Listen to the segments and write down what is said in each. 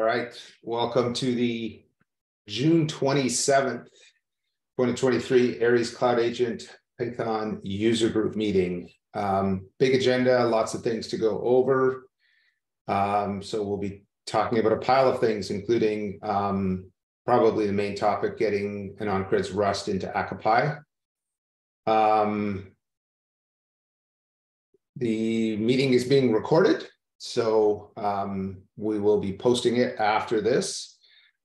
All right, welcome to the June 27th, 2023 Aries Cloud Agent Python user group meeting. Big agenda, lots of things to go over. So we'll be talking about a pile of things, including probably the main topic, getting Anoncreds Rust into ACA-Py. The meeting is being recorded, so we will be posting it after this.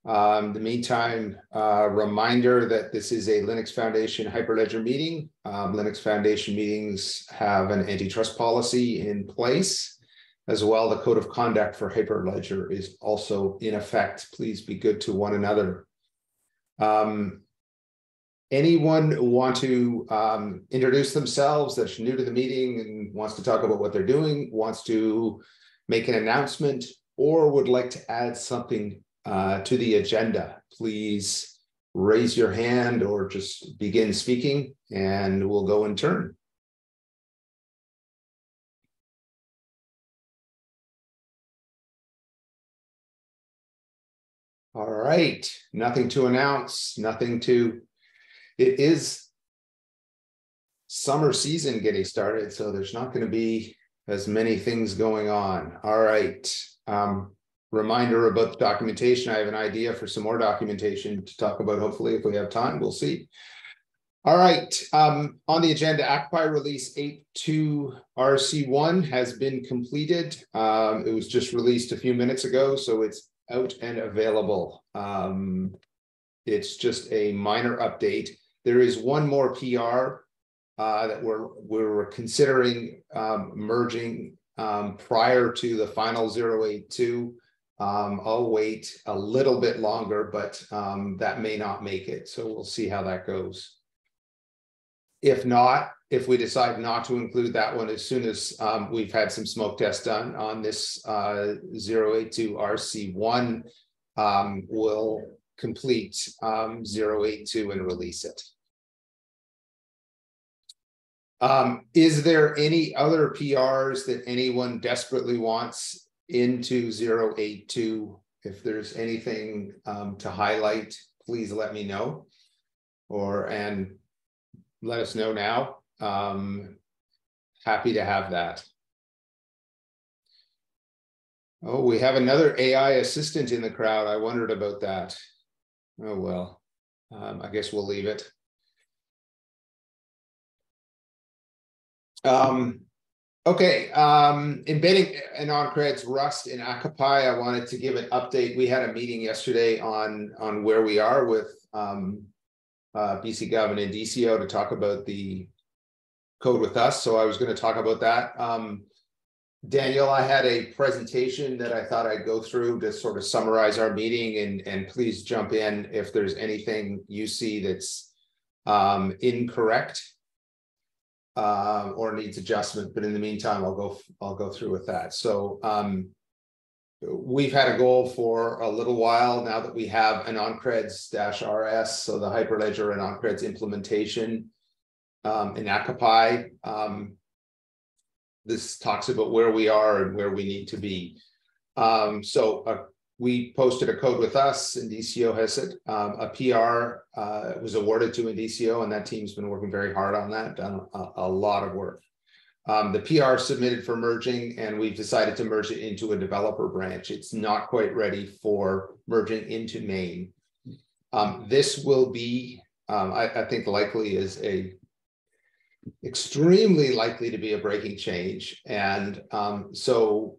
In the meantime, reminder that this is a Linux Foundation Hyperledger meeting. Linux Foundation meetings have an antitrust policy in place. As well, the code of conduct for Hyperledger is also in effect. Please be good to one another. Anyone want to introduce themselves that's new to the meeting and wants to talk about what they're doing, wants to make an announcement, or would like to add something to the agenda, please raise your hand or just begin speaking and we'll go in turn. All right, nothing to announce, nothing to... It is summer season getting started, so there's not going to be as many things going on. All right. Reminder about the documentation. I have an idea for some more documentation to talk about, hopefully, if we have time. We'll see. All right. On the agenda, ACA-Py release 8.2 RC1 has been completed. It was just released a few minutes ago, so it's out and available. It's just a minor update. There is one more PR that we're considering merging prior to the final 0.8.2. I'll wait a little bit longer, but that may not make it. So we'll see how that goes. If not, if we decide not to include that one, as soon as we've had some smoke tests done on this 0.8.2 RC1, we'll complete 0.8.2 and release it. Is there any other PRs that anyone desperately wants into 0.8.2? If there's anything to highlight, please let me know, and let us know now. Happy to have that. Oh, we have another AI assistant in the crowd. I wondered about that. Oh, well, I guess we'll leave it. Okay, embedding Anoncreds Rust in ACA-Py, I wanted to give an update. We had a meeting yesterday on where we are with BCGov and Indicio to talk about the code with us. So I was going to talk about that. Daniel, I had a presentation that I thought I'd go through to sort of summarize our meeting, and please jump in if there's anything you see that's incorrect or needs adjustment. But in the meantime, I'll go through with that. So we've had a goal for a little while now that we have Anoncreds-RS, so the Hyperledger Anoncreds implementation in ACA-Py. This talks about where we are and where we need to be. So we posted a code with us, Indicio has it. A PR was awarded to Indicio, and that team's been working very hard on that, done a lot of work. The PR submitted for merging, and we've decided to merge it into a developer branch. It's not quite ready for merging into main. This will be, I think likely is extremely likely to be a breaking change. And so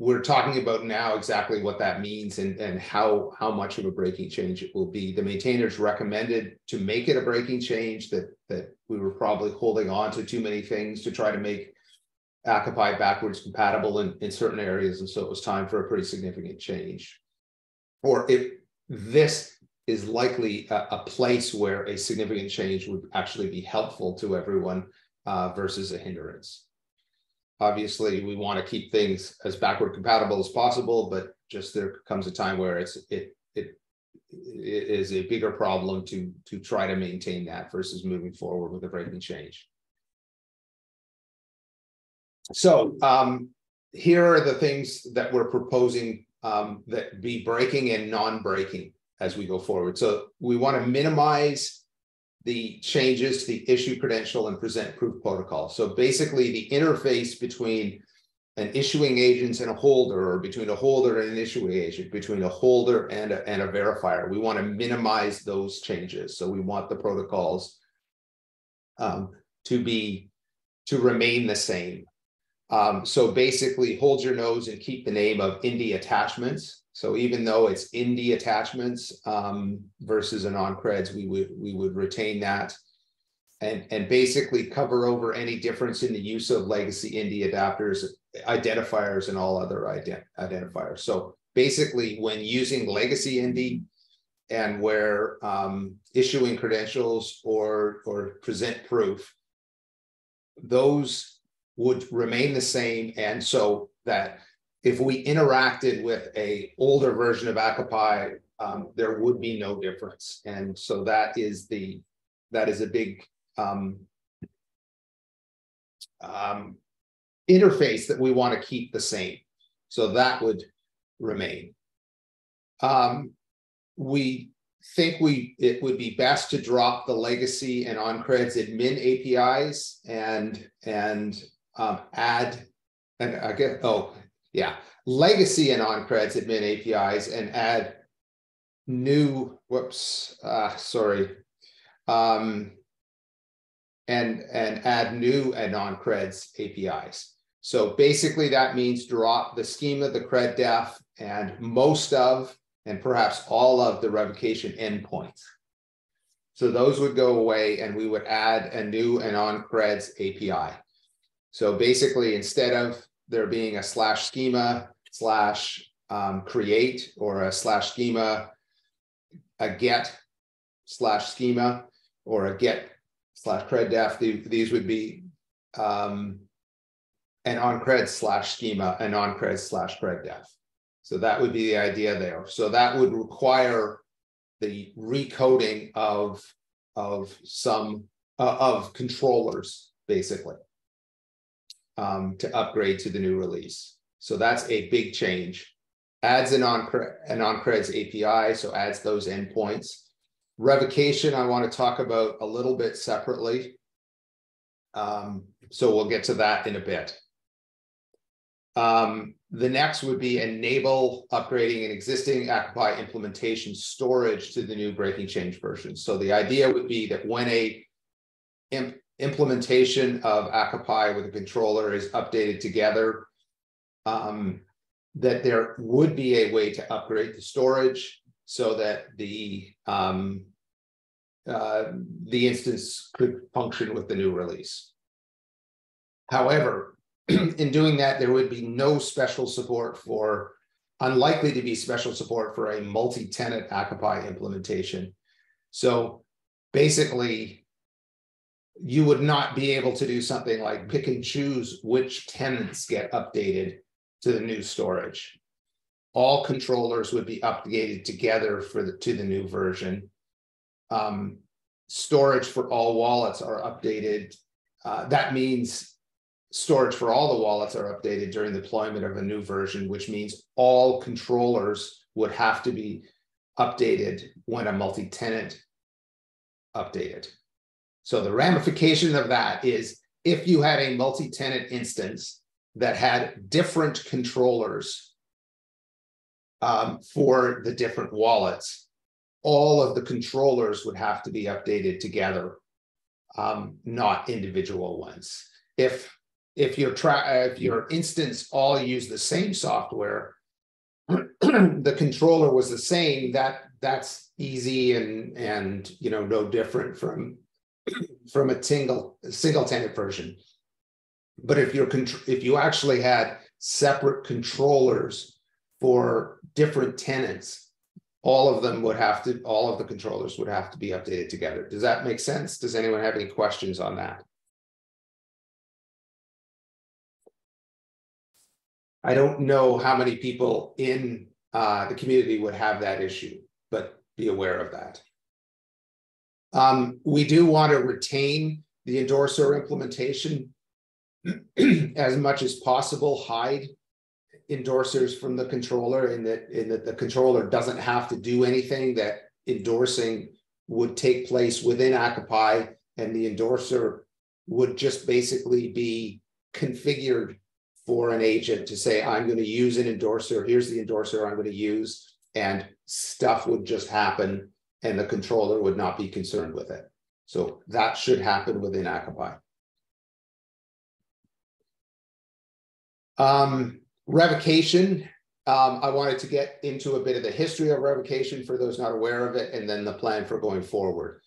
we're talking about now exactly what that means and how much of a breaking change it will be. The maintainers recommended to make it a breaking change, that we were probably holding on to too many things to try to make ACA-Py backwards compatible in certain areas. And so it was time for a pretty significant change. Or if this is likely a place where a significant change would actually be helpful to everyone versus a hindrance. Obviously, we want to keep things as backward compatible as possible, but just there comes a time where it is a bigger problem to try to maintain that versus moving forward with a breaking change. So here are the things that we're proposing that be breaking and non-breaking as we go forward. So we want to minimize the changes to the issue credential and present proof protocol. So basically the interface between an issuing agent and a holder, or between a holder and an issuing agent, between a holder and a verifier. We want to minimize those changes. So we want the protocols to remain the same. So basically hold your nose and keep the name of Indy attachments. So even though it's Indy attachments versus Anoncreds, we would retain that. And basically cover over any difference in the use of legacy Indy adapters, identifiers, and all other identifiers. So basically, when using legacy Indy and where issuing credentials or present proof, those would remain the same. And so that if we interacted with an older version of ACPI, there would be no difference. And so that is a big interface that we want to keep the same. So that would remain. We think it would be best to drop the legacy and Anoncreds admin APIs and add, and I guess, oh yeah, legacy and Anoncreds admin APIs and add new, whoops, sorry. And add new Anoncreds APIs. So basically that means drop the schema, the cred def, and most of, and perhaps all of the revocation endpoints. So those would go away and we would add a new Anoncreds API. So basically instead of there being a /schema/create or a /schema, a get/schema, or a get/creddef, these would be Anoncreds/schema, Anoncreds/creddef. So that would be the idea there. So that would require the recoding of controllers, basically, to upgrade to the new release. So that's a big change. Adds Anoncreds API, so adds those endpoints. Revocation, I want to talk about a little bit separately. So we'll get to that in a bit. The next would be enable upgrading an existing ACPI implementation storage to the new breaking change version. So the idea would be that when a implementation of ACPI with a controller is updated together, that there would be a way to upgrade the storage, so that the instance could function with the new release. However, in doing that, there would be no special support for, unlikely to be special support for a multi-tenant ACPI implementation. So basically, you would not be able to do something like pick and choose which tenants get updated to the new storage. All controllers would be updated together to the new version. Storage for all wallets are updated. That means storage for all the wallets are updated during the deployment of a new version, which means all controllers would have to be updated when a multi-tenant updated. So the ramification of that is if you had a multi-tenant instance that had different controllers for the different wallets, all of the controllers would have to be updated together, not individual ones. If your instance all used the same software, the controller was the same. That's easy and you know, no different from a single tenant version. But if you actually had separate controllers for different tenants, all of the controllers would have to be updated together. Does that make sense? Does anyone have any questions on that? I don't know how many people in the community would have that issue, but be aware of that. We do want to retain the endorser implementation as much as possible, hide endorsers from the controller, in that the controller doesn't have to do anything, that endorsing would take place within ACPI, and the endorser would just basically be configured for an agent to say, I'm going to use an endorser, here's the endorser I'm going to use, and stuff would just happen, and the controller would not be concerned with it. So that should happen within ACPI. Revocation. I wanted to get into a bit of the history of revocation for those not aware of it, and then the plan for going forward.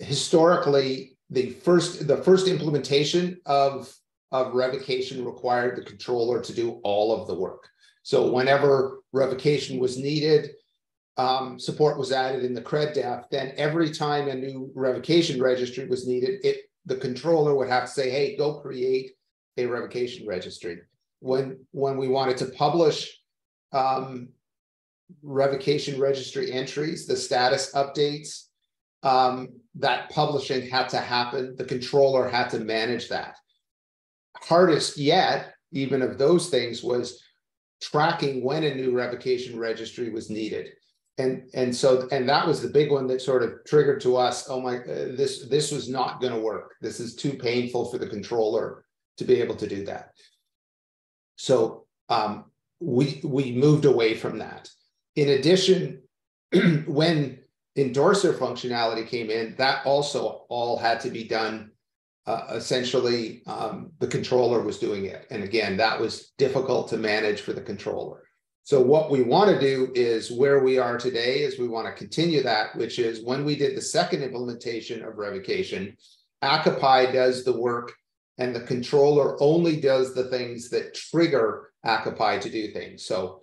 Historically, the first implementation of revocation required the controller to do all of the work. So whenever revocation was needed, support was added in the cred dev. Then every time a new revocation registry was needed, the controller would have to say, hey, go create a revocation registry. When we wanted to publish revocation registry entries, the status updates, that publishing had to happen. The controller had to manage that. Hardest yet, even of those things, was tracking when a new revocation registry was needed. And that was the big one that sort of triggered to us, oh my, this was not going to work. This is too painful for the controller to be able to do that. So we moved away from that. In addition, when endorser functionality came in, that also all had to be done. Essentially, the controller was doing it. And again, that was difficult to manage for the controller. So what we want to do is, where we are today is we want to continue that, which is when we did the second implementation of revocation, ACPI does the work, and the controller only does the things that trigger ACPI to do things. So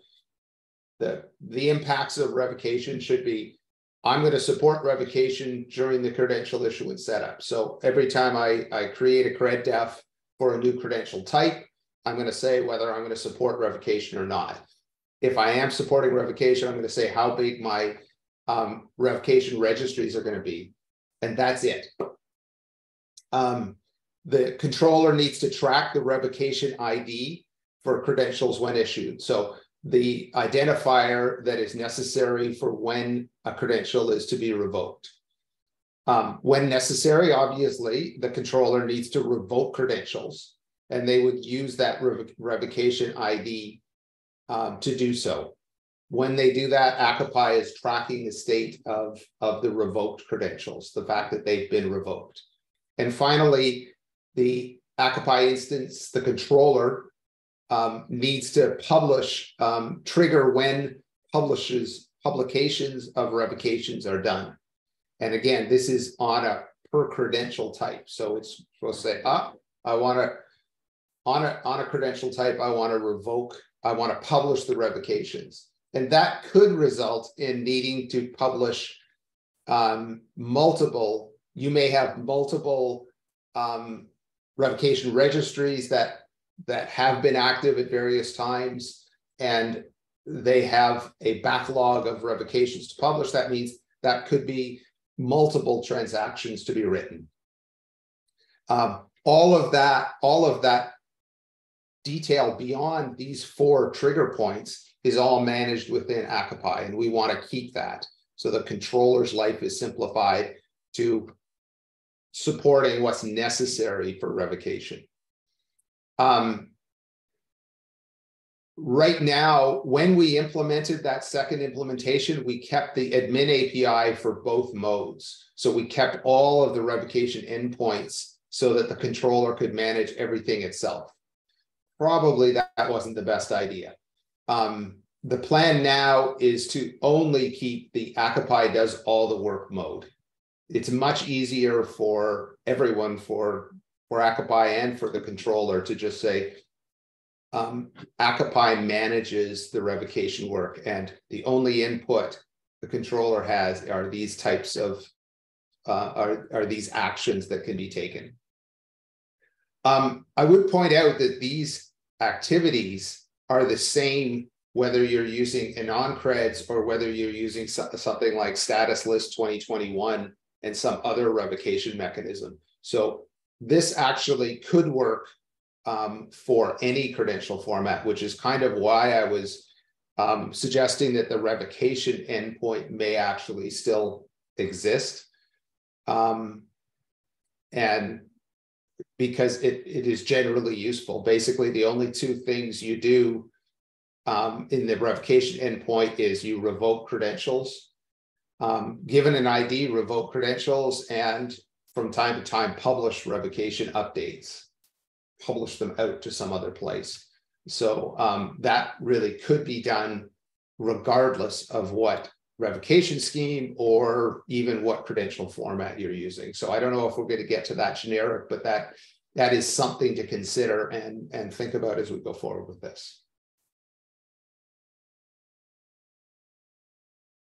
the impacts of revocation should be, I'm going to support revocation during the credential issuance setup. So every time I create a cred def for a new credential type, I'm going to say whether I'm going to support revocation or not. If I am supporting revocation, I'm going to say how big my revocation registries are going to be. And that's it. The controller needs to track the revocation ID for credentials when issued. So the identifier that is necessary for when a credential is to be revoked. When necessary, obviously, the controller needs to revoke credentials, and they would use that revocation ID to do so. When they do that, ACPI is tracking the state of the revoked credentials, the fact that they've been revoked. And finally, the ACPI instance, the controller needs to publish, trigger when publications of revocations are done. And again, this is on a per credential type. So it's supposed to say, I want to, on a credential type, I want to revoke, I want to publish the revocations. And that could result in needing to publish multiple, you may have multiple revocation registries that have been active at various times, and they have a backlog of revocations to publish. That means that could be multiple transactions to be written. All of that detail beyond these four trigger points is all managed within ACPI, and we want to keep that. So the controller's life is simplified to supporting what's necessary for revocation. Right now, when we implemented that second implementation, we kept the admin API for both modes. So we kept all of the revocation endpoints so that the controller could manage everything itself. Probably that wasn't the best idea. The plan now is to only keep the ACPI does all the work mode. It's much easier for everyone, for ACPI and for the controller, to just say, ACPI manages the revocation work, and the only input the controller has are these types of, are these actions that can be taken. I would point out that these activities are the same whether you're using Anoncreds or whether you're using something like Status List 2021 and some other revocation mechanism. So this actually could work for any credential format, which is kind of why I was suggesting that the revocation endpoint may actually still exist. And because it is generally useful. Basically, the only two things you do in the revocation endpoint is you revoke credentials. Given an ID, revoke credentials, and from time to time, publish revocation updates, publish them out to some other place. So that really could be done regardless of what revocation scheme or even what credential format you're using. So I don't know if we're going to get to that generic, but that is something to consider and think about as we go forward with this.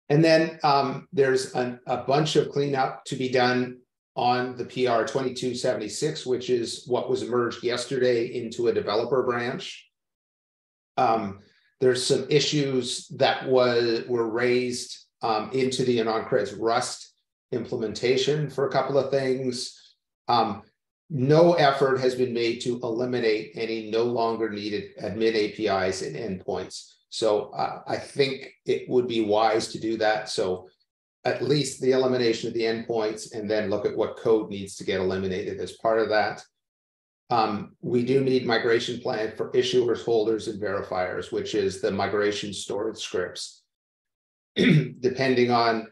And then there's a bunch of cleanup to be done on the PR 2276, which is what was merged yesterday into a developer branch. There's some issues that were raised into the Anoncreds Rust implementation for a couple of things. No effort has been made to eliminate any no longer needed admin APIs and endpoints. So I think it would be wise to do that. So at least the elimination of the endpoints, and then look at what code needs to get eliminated as part of that. We do need migration plan for issuers, holders, and verifiers, which is the migration storage scripts. Depending on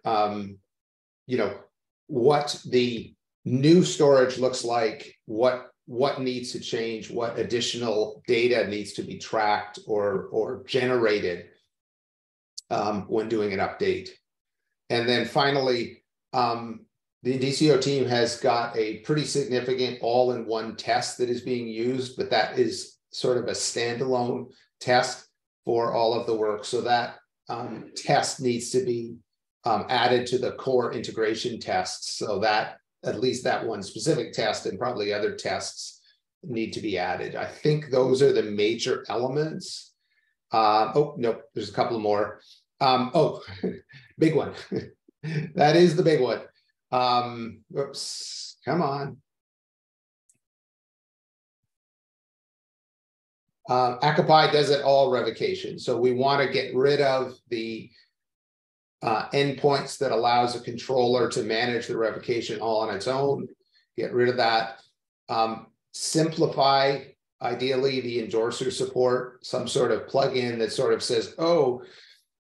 you know, what the new storage looks like, what needs to change, what additional data needs to be tracked or generated when doing an update. And then finally, the DCO team has got a pretty significant all-in-one test that is being used, but that is sort of a standalone test for all of the work. So that test needs to be added to the core integration tests. So that at least that one specific test and probably other tests need to be added. I think those are the major elements. Oh, no, there's a couple more. Oh, big one. That is the big one. Oops, come on. ACAPI does it all revocation. So we want to get rid of the endpoints that allows a controller to manage the revocation all on its own. Get rid of that. Simplify, ideally, the endorser support, some sort of plugin that sort of says, oh,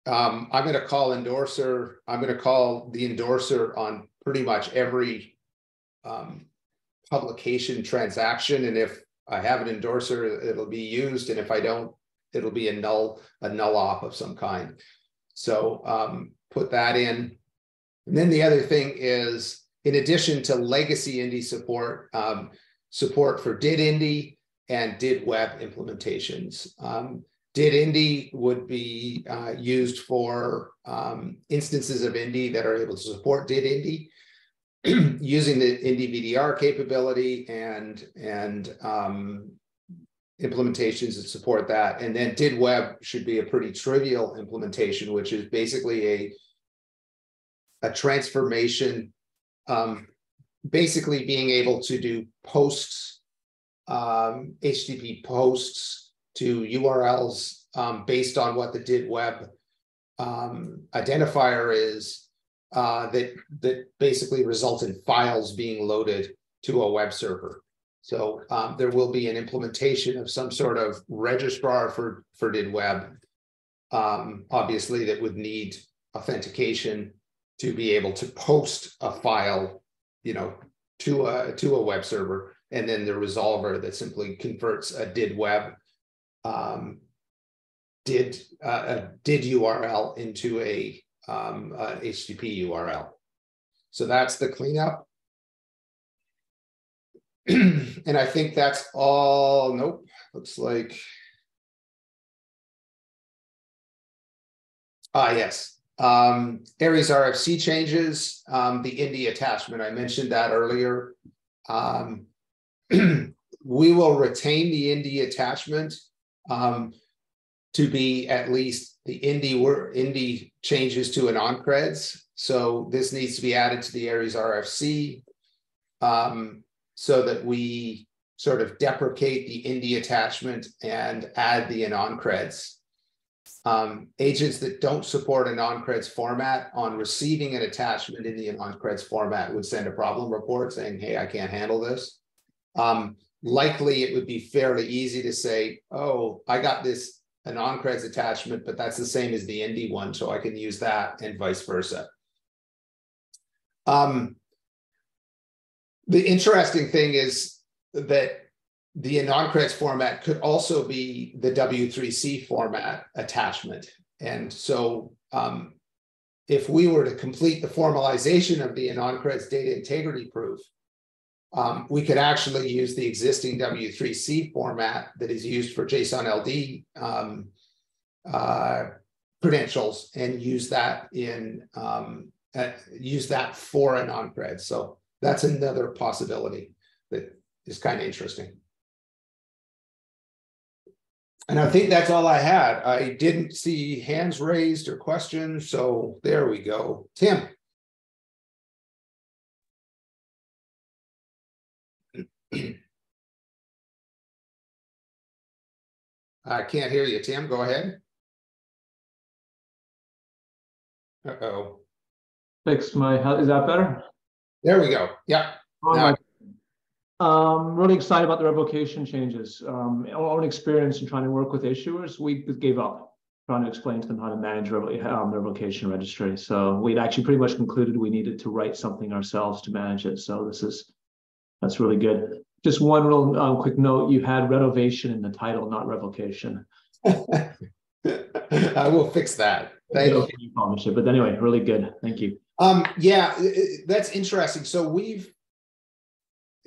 I'm going to call endorser. I'm going to call the endorser on pretty much every publication transaction. And if I have an endorser, it'll be used. And if I don't, it'll be a null op of some kind. So put that in. And then the other thing is, in addition to legacy Indy support, support for DID Indy and DID Web implementations. DID Indy would be used for instances of Indy that are able to support DID Indy using the IndyVDR capability and implementations that support that. And then DID Web should be a pretty trivial implementation, which is basically a transformation, basically being able to do posts, HTTP posts, to URLs based on what the DID Web identifier is that basically results in files being loaded to a web server. So there will be an implementation of some sort of registrar for DID Web, obviously that would need authentication to be able to post a file, you know, to a web server, and then the resolver that simply converts a DID Web did URL into a HTTP URL. So that's the cleanup. And I think that's all. Nope, looks like. Yes. Aries RFC changes, the Indy attachment. I mentioned that earlier. We will retain the Indy attachment to be at least the Indy changes to Anoncreds. So this needs to be added to the Aries RFC. so that we sort of deprecate the Indy attachment and add the Anoncreds. Agents that don't support Anoncreds format on receiving an attachment in the Anoncreds format would send a problem report saying, hey, I can't handle this. Likely it would be fairly easy to say, oh, I got this Anoncreds attachment, but that's the same as the Indy one, so I can use that, and vice versa. The interesting thing is that the Anoncreds format could also be the W3C format attachment. And so if we were to complete the formalization of the Anoncreds data integrity proof, we could actually use the existing W3C format that is used for JSON-LD credentials and use that in use that for Anoncreds. So that's another possibility that is kind of interesting. And I think that's all I had. I didn't see hands raised or questions, so there we go. Tim. I can't hear you, Tim. Go ahead. Uh-oh. Fix my health. Is that better? There we go. Yeah. Really excited about the revocation changes. Our own experience in trying to work with issuers, we gave up trying to explain to them how to manage the revocation registry. So we'd actually pretty much concluded we needed to write something ourselves to manage it. So this is, that's really good. Just one real quick note, you had renovation in the title, not revocation. I will fix that. Thank you. But anyway, really good. Thank you. Yeah, that's interesting. So we've,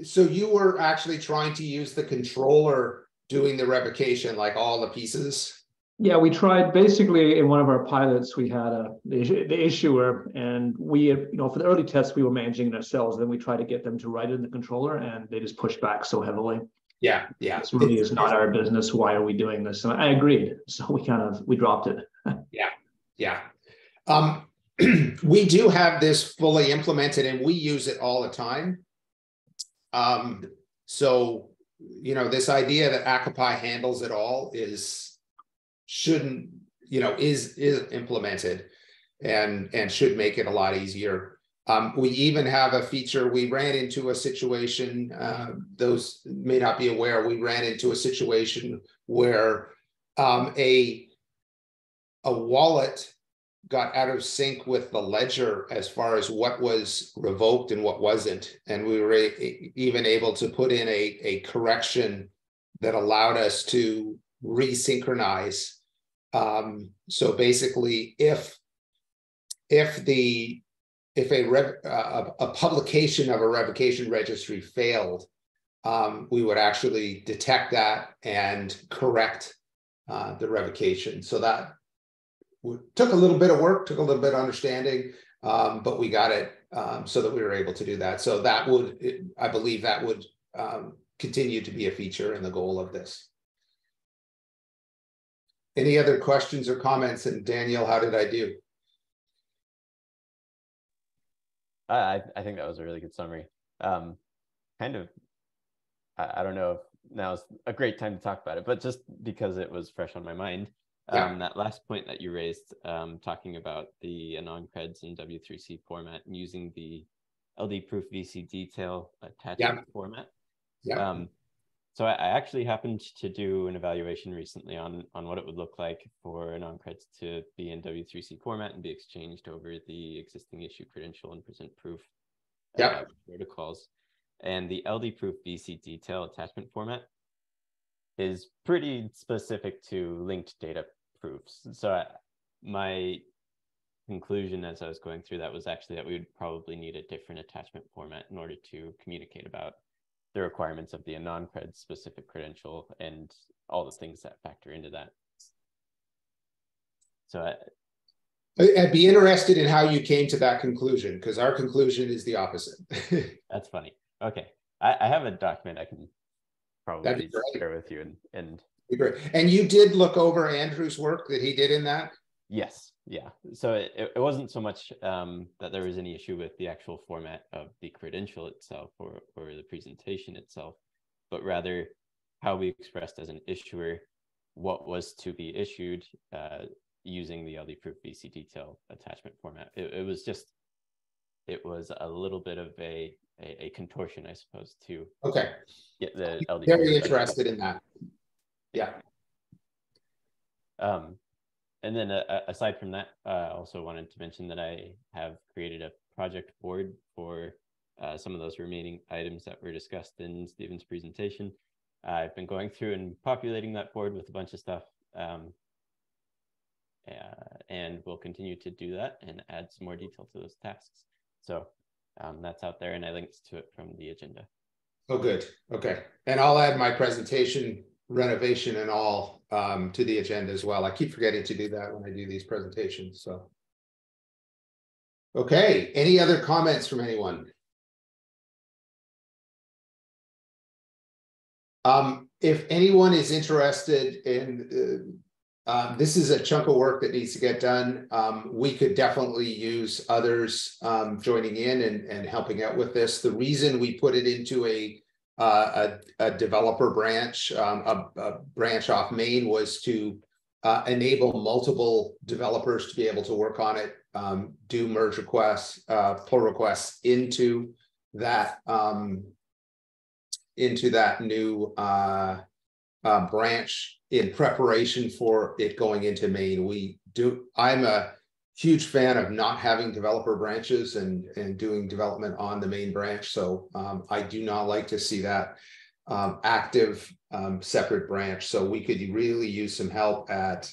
so you were actually trying to use the controller doing the revocation, like all the pieces? Yeah, we tried basically in one of our pilots, we had the issuer, and we, for the early tests, we were managing it ourselves. Then we tried to get them to write it in the controller, and they just pushed back so heavily. Yeah, yeah. This really is not our business. Why are we doing this? And I agreed. So we kind of, we dropped it. Yeah, yeah. We do have this fully implemented, and we use it all the time. So, this idea that ACPI handles it all is, shouldn't, is implemented and should make it a lot easier. We even have a feature, we ran into a situation, those may not be aware, we ran into a situation where a wallet got out of sync with the ledger as far as what was revoked and what wasn't. And we were even able to put in a correction that allowed us to resynchronize. So basically, if a publication of a revocation registry failed, we would actually detect that and correct the revocation. So that took a little bit of work, took a little bit of understanding, but we got it so that we were able to do that. So that would, I believe that would continue to be a feature and the goal of this. Any other questions or comments? And Daniel, how did I do? I think that was a really good summary. I don't know if now's a great time to talk about it, but just because it was fresh on my mind. Yeah. That last point that you raised, talking about the Anoncreds and W3C format and using the LD proof VC detail attachment format. Yeah. So I actually happened to do an evaluation recently on what it would look like for Anoncreds to be in W3C format and be exchanged over the existing issue credential and present proof protocols. And the LD proof VC detail attachment format is pretty specific to linked data proofs. So my conclusion as I was going through that was actually that we would probably need a different attachment format in order to communicate about the requirements of the Anoncreds specific credential and all the things that factor into that. So I'd be interested in how you came to that conclusion, because our conclusion is the opposite. That's funny. Okay. I have a document I can probably share with you. And you did look over Andrew's work that he did in that? Yes. Yeah, so it wasn't so much that there was any issue with the actual format of the credential itself or the presentation itself, but rather how we expressed as an issuer what was to be issued using the LD proof BC detail attachment format. It was a little bit of a contortion, I suppose, to okay. Get the LD proof. Very interested in that. Yeah. And then aside from that, I also wanted to mention that I have created a project board for some of those remaining items that were discussed in Stephen's presentation. I've been going through and populating that board with a bunch of stuff, and we'll continue to do that and add some more detail to those tasks. So that's out there, and I linked to it from the agenda. Oh, good. Okay. And I'll add my presentation renovation and all to the agenda as well. I keep forgetting to do that when I do these presentations. So, okay, any other comments from anyone? If anyone is interested in, this is a chunk of work that needs to get done. We could definitely use others joining in and helping out with this. The reason we put it into a developer branch, a branch off main, was to enable multiple developers to be able to work on it, do merge requests, pull requests into that new branch in preparation for it going into main. I'm a huge fan of not having developer branches and doing development on the main branch. So I do not like to see that active separate branch. So we could really use some help at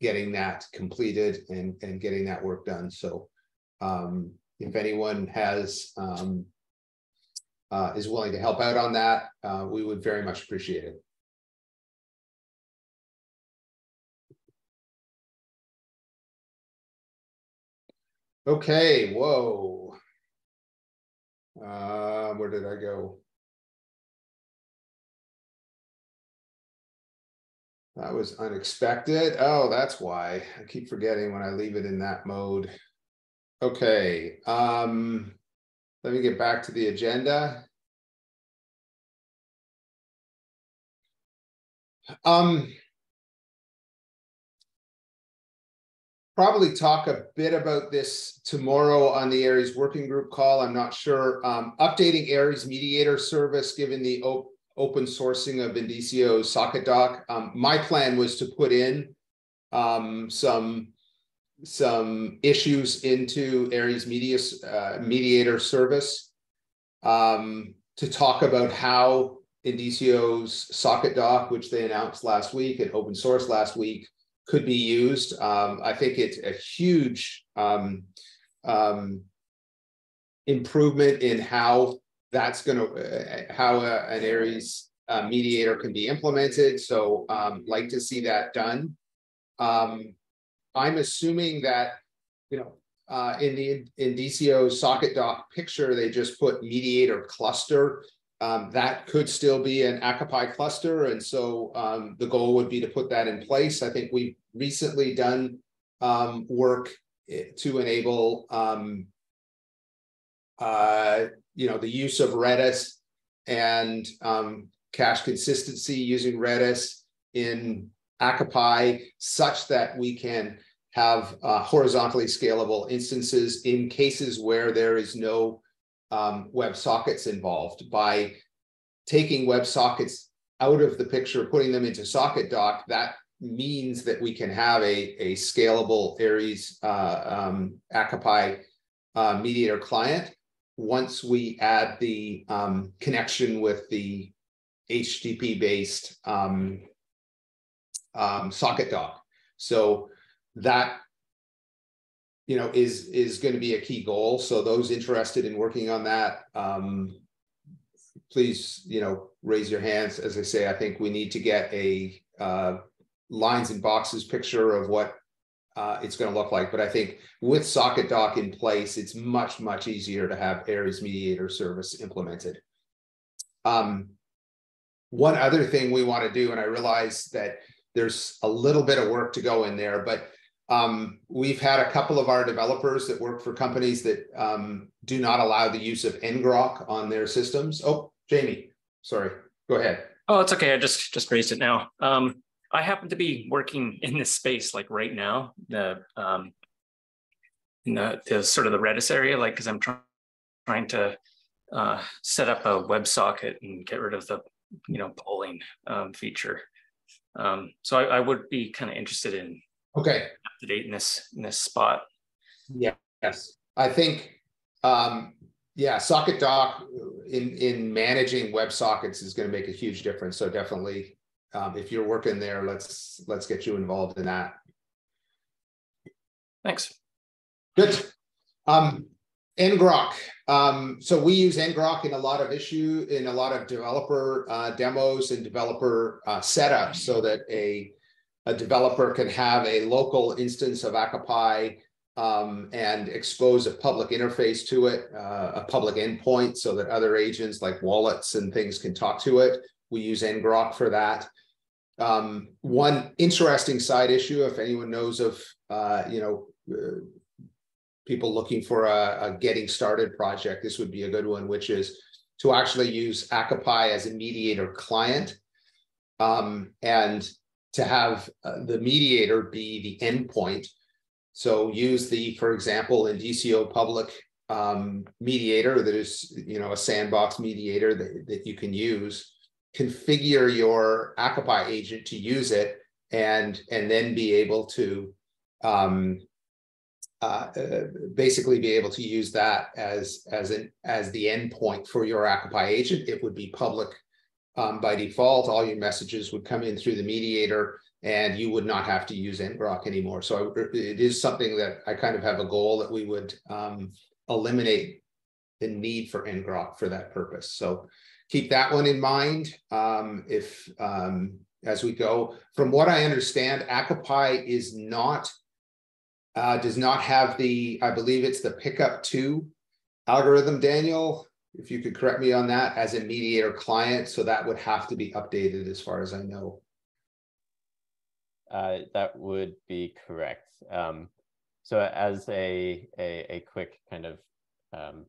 getting that completed and getting that work done. So if anyone has is willing to help out on that, we would very much appreciate it. Okay, whoa. Where did I go? That was unexpected. Oh, that's why. I keep forgetting when I leave it in that mode. Okay, let me get back to the agenda. Probably talk a bit about this tomorrow on the Aries working group call. I'm not sure. Updating Aries mediator service given the open sourcing of Indicio SocketDoc. My plan was to put in some issues into Aries mediator service to talk about how Indicio's SocketDoc, which they announced last week and open source last week, could be used. I think it's a huge improvement in how that's going to, how an Aries mediator can be implemented. So like to see that done. I'm assuming that, you know, in DCO SocketDoc picture, they just put mediator cluster. That could still be an ACAPI cluster, and so the goal would be to put that in place. I think we've recently done work to enable, you know, the use of Redis and cache consistency using Redis in ACAPI, such that we can have horizontally scalable instances in cases where there is no WebSockets involved. By taking WebSockets out of the picture, putting them into SocketDoc, that means that we can have a scalable Aries ACAPI mediator client once we add the connection with the HTTP-based SocketDoc. So that, you know, is going to be a key goal. So those interested in working on that, please, you know, raise your hands. As I say, I think we need to get a lines and boxes picture of what it's going to look like. But I think with SocketDoc in place, it's much, much easier to have Aries mediator service implemented. One other thing we want to do, and I realize that there's a little bit of work to go in there, but We've had a couple of our developers that work for companies that do not allow the use of Ngrok on their systems. Oh, Jamie, sorry, go ahead. Oh, it's okay. I just raised it now. I happen to be working in this space like right now, in the sort of the Redis area, like because I'm trying to set up a WebSocket and get rid of the polling feature. So I would be kind of interested in up to date in this spot. Yeah. Yes, I think SocketDoc in managing WebSockets is going to make a huge difference. So definitely. If you're working there, let's get you involved in that. Thanks. Good. Ngrok. So we use Ngrok in a lot of developer demos and developer setups, so that a developer can have a local instance of ACPI and expose a public interface to it, a public endpoint, so that other agents like wallets and things can talk to it. We use Ngrok for that. One interesting side issue, if anyone knows of, people looking for a getting started project, this would be a good one, which is to actually use ACPI as a mediator client, and to have the mediator be the endpoint. So use the, for example, Indicio public mediator that is, a sandbox mediator that you can use. Configure your ACPI agent to use it, and then be able to basically be able to use that as the endpoint for your ACPI agent. It would be public by default. All your messages would come in through the mediator, and you would not have to use Ngrok anymore. So it is something that I kind of have a goal that we would eliminate the need for Ngrok for that purpose. So keep that one in mind as we go. From what I understand, ACPI is not, does not have the, I believe it's the pickup two algorithm, Daniel, if you could correct me on that, as a mediator client. So that would have to be updated as far as I know. That would be correct. So as a quick kind of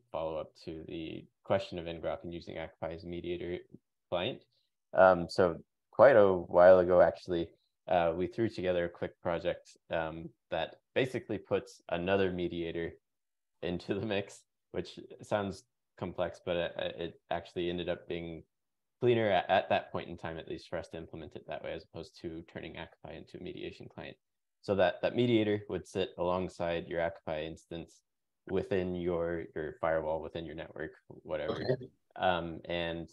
follow up to the question of Ngrok and using ACPI as a mediator client. So quite a while ago, actually, we threw together a quick project that basically puts another mediator into the mix, which sounds complex, but it actually ended up being cleaner at that point in time, at least for us to implement it that way, as opposed to turning ACPI into a mediation client. So that mediator would sit alongside your ACPI instance within your firewall, within your network, whatever. Okay. And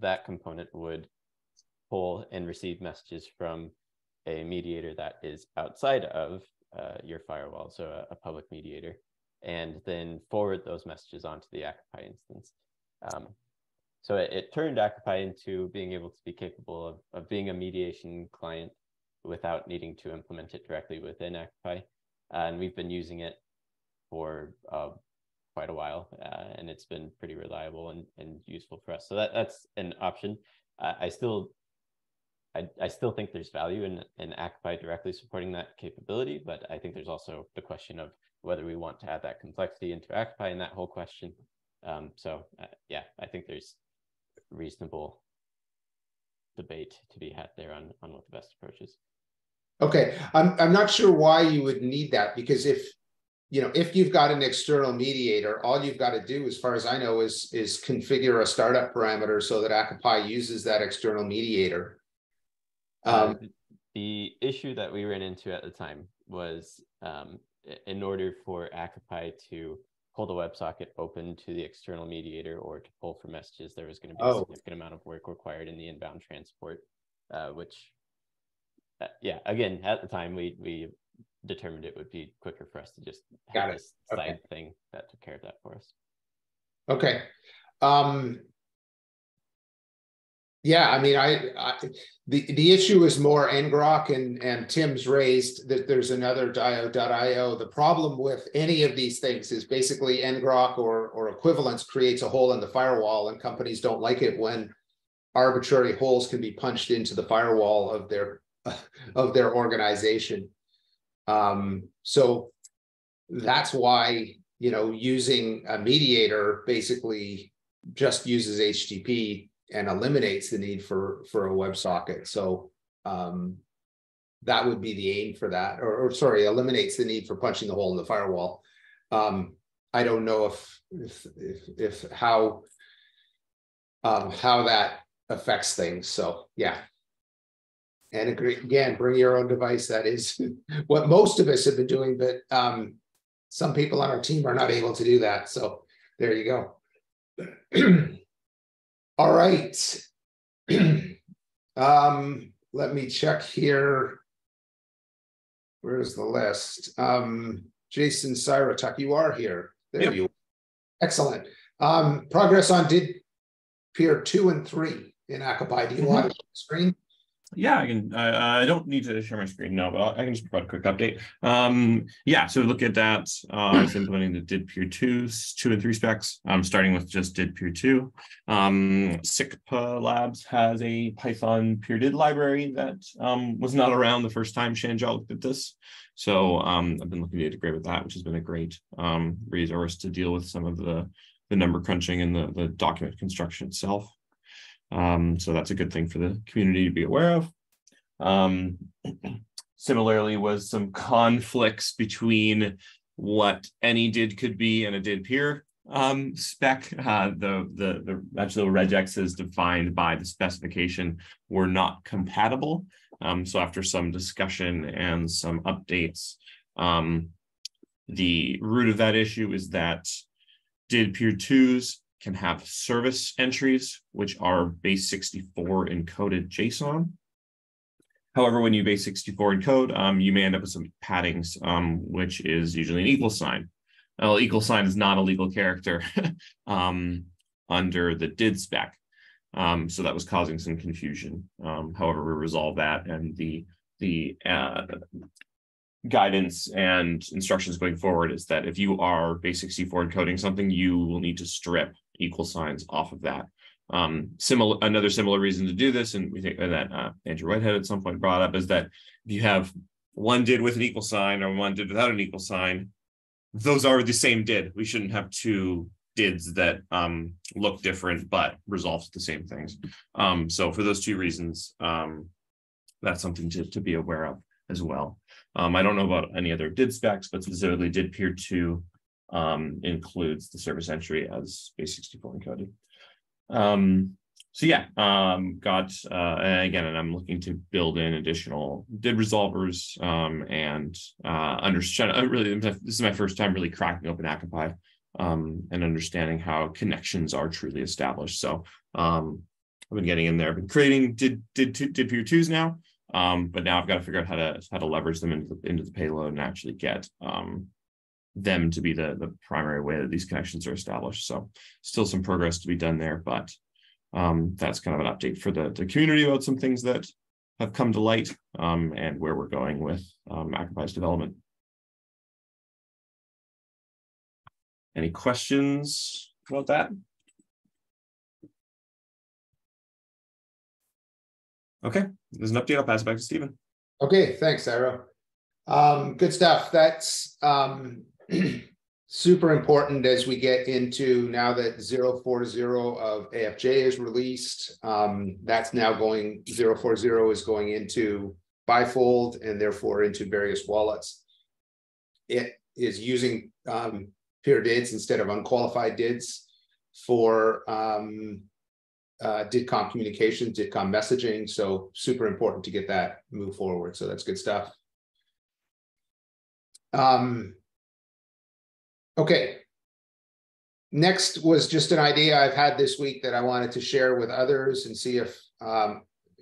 that component would pull and receive messages from a mediator that is outside of your firewall, so a public mediator, and then forward those messages onto the ACPI instance. So it turned ACPI into being able to be capable of being a mediation client without needing to implement it directly within ACPI. And we've been using it for quite a while, and it's been pretty reliable and useful for us. So that's an option. I still think there's value in ACPI directly supporting that capability, but I think there's also the question of whether we want to add that complexity into ACPI and that whole question. So I think there's reasonable debate to be had there on what the best approach is. Okay, I'm not sure why you would need that, because if you've got an external mediator, all you've got to do, as far as I know, is configure a startup parameter so that ACPI uses that external mediator. The issue that we ran into at the time was in order for ACPI to pull the WebSocket open to the external mediator or to pull for messages, there was going to be a significant amount of work required in the inbound transport, which again, at the time, we determined it would be quicker for us to just have this side thing that took care of that for us. Okay. The issue is more Ngrok, and Tim's raised that there's another DIO.io. The problem with any of these things is basically Ngrok or equivalence creates a hole in the firewall, and companies don't like it when arbitrary holes can be punched into the firewall of their organization. So that's why, you know, using a mediator basically just uses HTTP and eliminates the need for a WebSocket. So that would be the aim for that, or sorry, eliminates the need for punching the hole in the firewall. I don't know if how that affects things. So yeah. And agree, again, bring your own device. That is what most of us have been doing, but some people on our team are not able to do that. So there you go. All right. Let me check here. Where's the list? Jason Syratuk, you are here. There Yep. you are. Excellent. Progress on DID peer 2 and 3 in Akamai. Do you want to share the screen? Yeah, I can. I don't need to share my screen now, but I can just provide a quick update. Yeah, so look at that. It's implementing the DID Peer 2, 2 and 3 specs. I'm starting with just DID Peer 2. SICPA Labs has a Python Peer DID library that was not around the first time Shanjal looked at this. So I've been looking to integrate with that, which has been a great resource to deal with some of the number crunching and the document construction itself. So that's a good thing for the community to be aware of. Similarly, was some conflicts between what any DID could be and a DID peer spec. The actual regexes defined by the specification were not compatible. So after some discussion and some updates, the root of that issue is that DID peer 2s can have service entries, which are base64 encoded JSON. However, when you base64 encode, you may end up with some paddings, which is usually an equal sign. Well, equal sign is not a legal character under the DID spec. So that was causing some confusion. However, we resolved that, and the guidance and instructions going forward is that if you are base64 encoding something, you will need to strip equal signs off of that. Another similar reason to do this, and we think that Andrew Whitehead at some point brought up, is that if you have one DID with an equal sign or one DID without an equal sign, those are the same DID. We shouldn't have two DIDs that look different but resolve the same things. So for those two reasons, that's something to be aware of as well. I don't know about any other DID specs, but specifically DID Peer 2 includes the service entry as base64 encoded. So yeah, got, again, and I'm looking to build in additional DID resolvers and understand, really, this is my first time really cracking open Akamai and understanding how connections are truly established. So I've been getting in there, I've been creating DID Peer 2s now. But now I've got to figure out how to leverage them into the payload and actually get them to be the primary way that these connections are established. So still some progress to be done there, but that's kind of an update for the community about some things that have come to light and where we're going with Akamai's development. Any questions about that? Okay, there's an update. I'll pass it back to Stephen. Okay, thanks, Ira. Good stuff. That's super important as we get into now that 040 of AFJ is released. That's now going, 040 is going into Bifold and therefore into various wallets. It is using peer DIDs instead of unqualified DIDs for DIDCOM communications, DIDCOM messaging. So super important to get that move forward. So that's good stuff. Okay. Next was just an idea I've had this week that I wanted to share with others and see if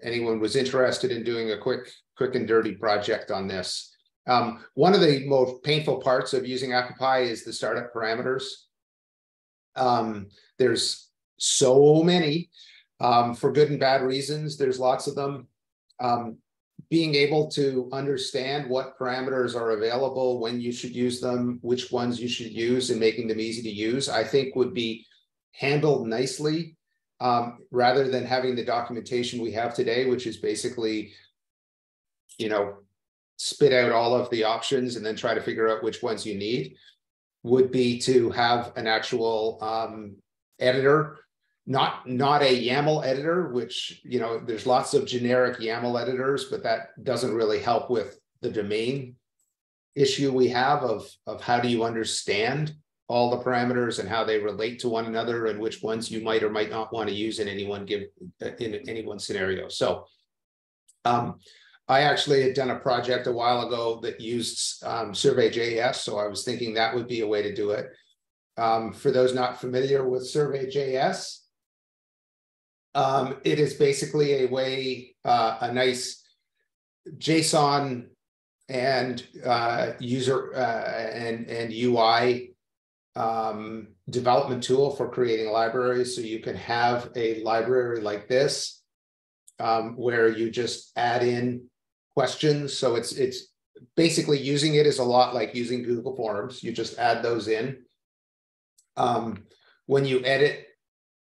anyone was interested in doing a quick and dirty project on this. One of the most painful parts of using Akamai is the startup parameters. There's so many for good and bad reasons. There's lots of them. Being able to understand what parameters are available, when you should use them, which ones you should use, and making them easy to use, I think would be handled nicely rather than having the documentation we have today, which is basically, you know, spit out all of the options and then try to figure out which ones you need, would be to have an actual editor, not a YAML editor, which, you know, there's lots of generic YAML editors, but that doesn't really help with the domain issue we have of how do you understand all the parameters and how they relate to one another and which ones you might or might not want to use in any one scenario. So I actually had done a project a while ago that used SurveyJS, so I was thinking that would be a way to do it. For those not familiar with SurveyJS, it is basically a way, a nice JSON and user and UI development tool for creating libraries. So you can have a library like this where you just add in questions. So it's basically using it is a lot like using Google Forms. You just add those in. When you edit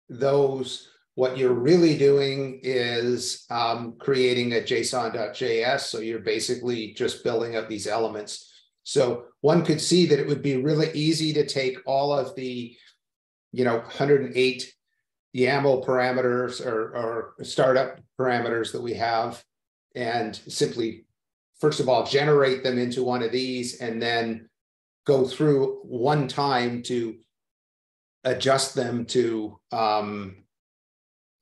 those, what you're really doing is creating a JSON.js. So you're basically just building up these elements. So one could see that it would be really easy to take all of the, you know, 108 YAML parameters or startup parameters that we have and simply, first of all, generate them into one of these and then go through one time to adjust them to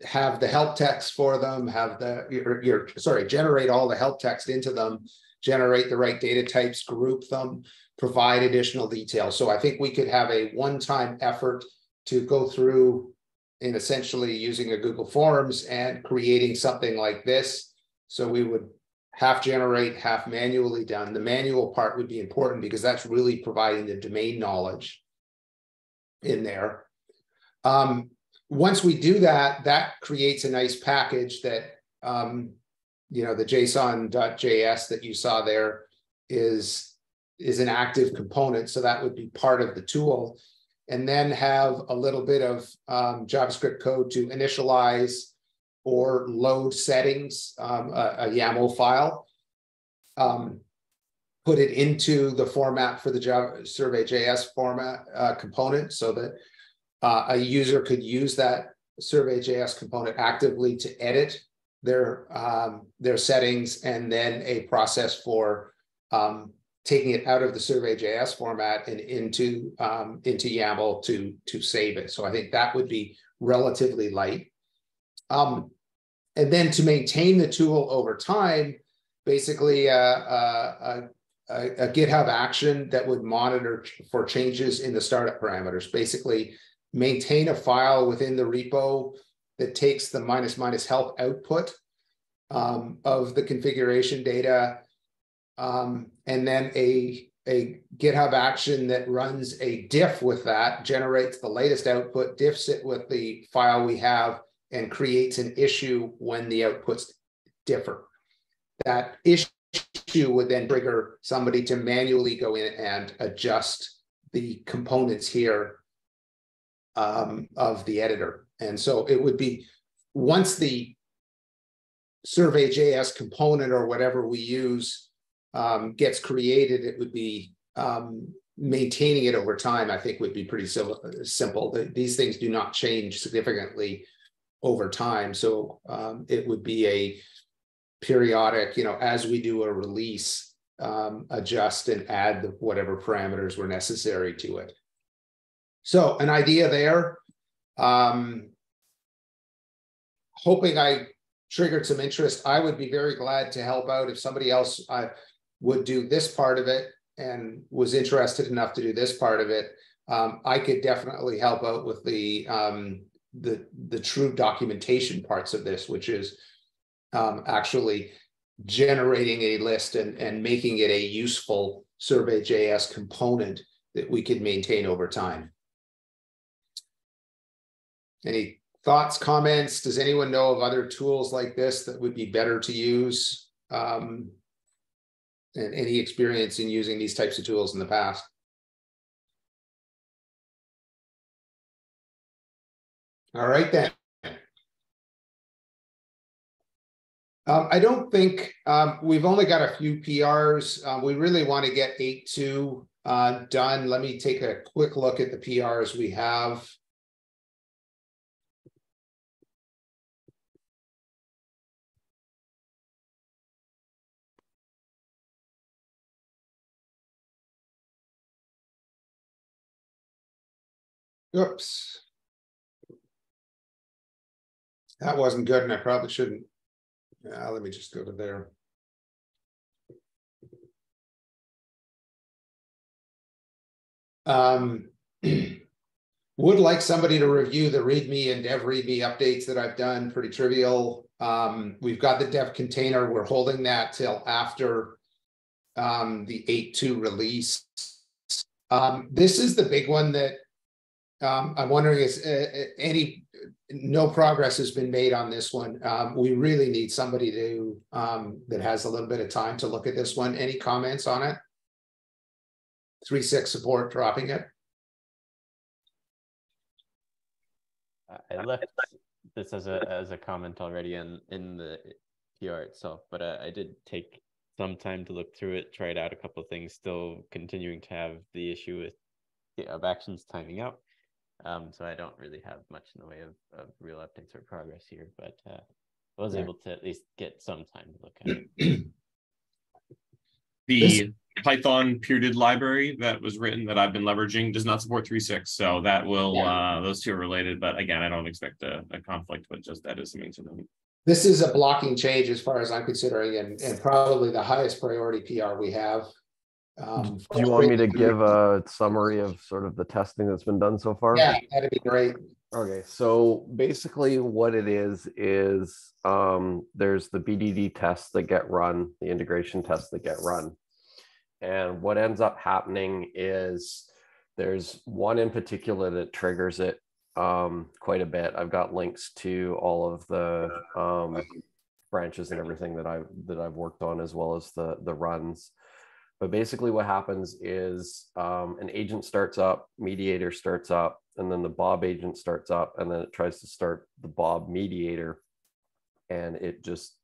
have the help text for them, have the, generate all the help text into them, generate the right data types, group them, provide additional details. So I think we could have a one-time effort to go through in essentially using a Google Forms and creating something like this. So we would half generate, half manually done. The manual part would be important because that's really providing the domain knowledge in there. Once we do that, that creates a nice package that, you know, the JSON.js that you saw there is an active component. So that would be part of the tool. And then have a little bit of JavaScript code to initialize or load settings, a YAML file, put it into the format for the SurveyJS format component so that a user could use that SurveyJS component actively to edit their settings, and then a process for taking it out of the SurveyJS format and into YAML to save it. So I think that would be relatively light. And then to maintain the tool over time, basically a GitHub action that would monitor for changes in the startup parameters, basically maintain a file within the repo that takes the --help output of the configuration data, and then a GitHub action that runs a diff with that, generates the latest output, diffs it with the file we have, and creates an issue when the outputs differ. That issue would then trigger somebody to manually go in and adjust the components here of the editor. And so it would be, once the SurveyJS component or whatever we use gets created, it would be maintaining it over time, I think, would be pretty simple. These things do not change significantly over time. So it would be a periodic, you know, as we do a release, adjust and add whatever parameters were necessary to it. So an idea there. Hoping I triggered some interest. I would be very glad to help out if somebody else would do this part of it and was interested enough to do this part of it. I could definitely help out with the true documentation parts of this, which is actually generating a list and making it a useful SurveyJS component that we could maintain over time. Any thoughts, comments? Does anyone know of other tools like this that would be better to use? And any experience in using these types of tools in the past? All right, then. I don't think we've only got a few PRs. We really want to get 8.2 done. Let me take a quick look at the PRs we have. Oops. That wasn't good, and I probably shouldn't. Yeah, let me just go to there. Would like somebody to review the README and Dev README updates that I've done, pretty trivial. We've got the Dev container. We're holding that till after the 8.2 release. This is the big one that I'm wondering if no progress has been made on this one. We really need somebody to that has a little bit of time to look at this one. Any comments on it? 3.6 support dropping it. I left this as a comment already in the PR itself, but I did take some time to look through it, tried out a couple of things, still continuing to have the issue with GitHub Actions timing out. So I don't really have much in the way of real updates or progress here, but I was able to at least get some time to look at it. The Python peer-did library that was written that I've been leveraging does not support 3.6, so that will, those two are related, but again, I don't expect a conflict, but just that is something to note. This is a blocking change as far as I'm considering, and probably the highest priority PR we have. Do you want me to give a summary of sort of the testing that's been done so far? Yeah, that'd be great. Okay, so basically what it is there's the BDD tests that get run, the integration tests that get run. And what ends up happening is there's one in particular that triggers it quite a bit. I've got links to all of the branches and everything that I've worked on, as well as the runs. But basically what happens is an agent starts up, mediator starts up, and then the Bob agent starts up, and then it tries to start the Bob mediator, and it just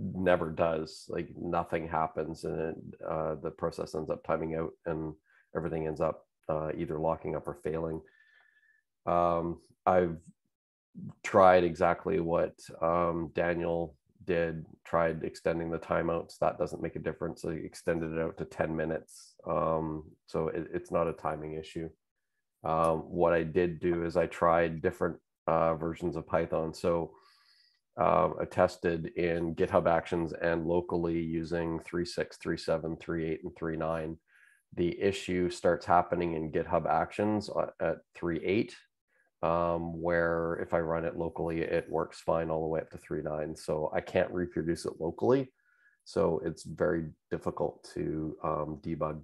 never does. Like nothing happens, and it, the process ends up timing out, and everything ends up either locking up or failing. I've tried exactly what Daniel did, tried extending the timeouts. That doesn't make a difference. So you extended it out to 10 minutes. So it's not a timing issue. What I did do is I tried different versions of Python. So I tested in GitHub Actions and locally using 3.6, 3.7, 3.8, and 3.9. The issue starts happening in GitHub Actions at 3.8. Where if I run it locally, it works fine all the way up to 3.9. So I can't reproduce it locally. So it's very difficult to debug.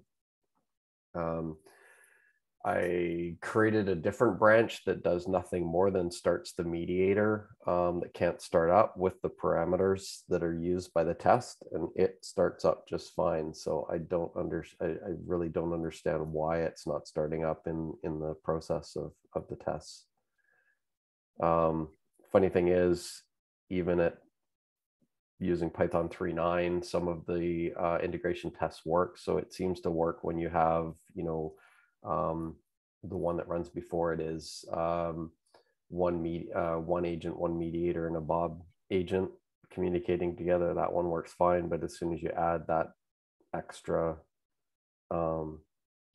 I created a different branch that does nothing more than starts the mediator that can't start up with the parameters that are used by the test, and it starts up just fine. So I really don't understand why it's not starting up in the process of the tests. Funny thing is, even at using Python 3.9, some of the integration tests work. So it seems to work when you have, the one that runs before it is one agent, one mediator, and a Bob agent communicating together. That one works fine, but as soon as you add that extra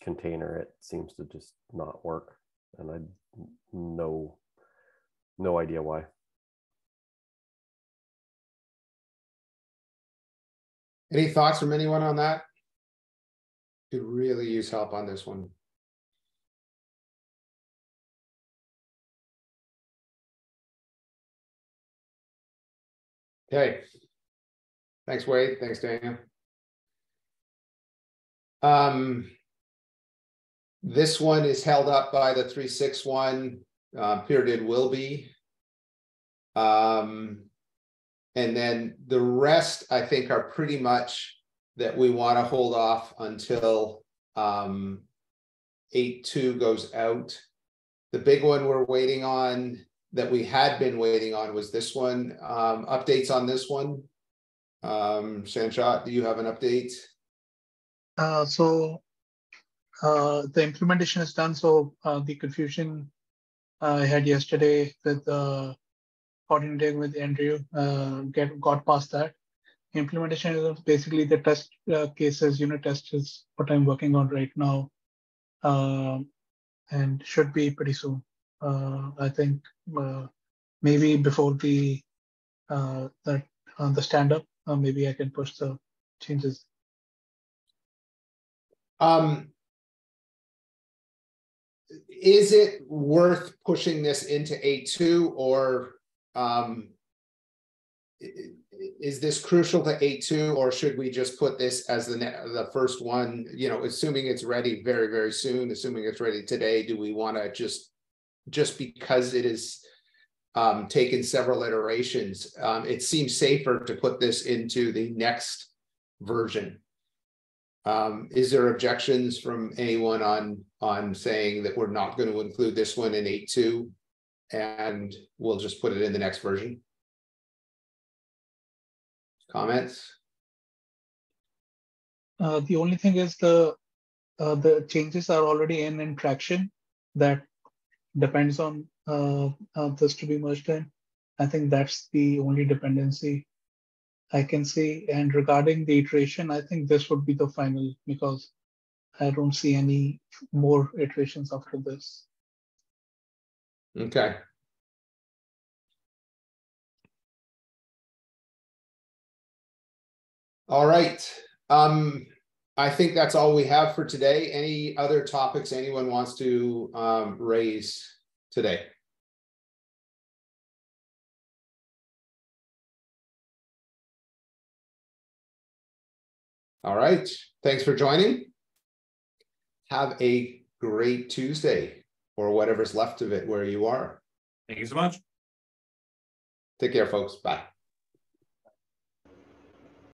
container, it seems to just not work. And I no idea why. Any thoughts from anyone on that? Could really use help on this one. Okay. Thanks, Wade. Thanks, Daniel. This one is held up by the 3.6.1. Peer-did will be. And then the rest, I think, are pretty much that we want to hold off until 8.2 goes out. The big one we're waiting on, that we had been waiting on, was this one. Updates on this one Sanjat, do you have an update? The implementation is done. So the confusion I had yesterday with coordinating with Andrew got past that. Implementation is basically the test cases, unit test is what I'm working on right now, and should be pretty soon. I think maybe before the stand up, maybe I can push the changes. Is it worth pushing this into A2, or is this crucial to A2, or should we just put this as the first one? You know, assuming it's ready very, very soon, assuming it's ready today, do we want to just because it is taken several iterations, it seems safer to put this into the next version? Is there objections from anyone on saying that we're not going to include this one in 8.2 and we'll just put it in the next version? Comments? The only thing is the changes are already in traction that depends on this to be merged in. I think that's the only dependency I can see. And regarding the iteration, I think this would be the final, because I don't see any more iterations after this. Okay. All right. I think that's all we have for today. Any other topics anyone wants to raise today? All right. Thanks for joining. Have a great Tuesday, or whatever's left of it where you are. Thank you so much. Take care, folks. Bye.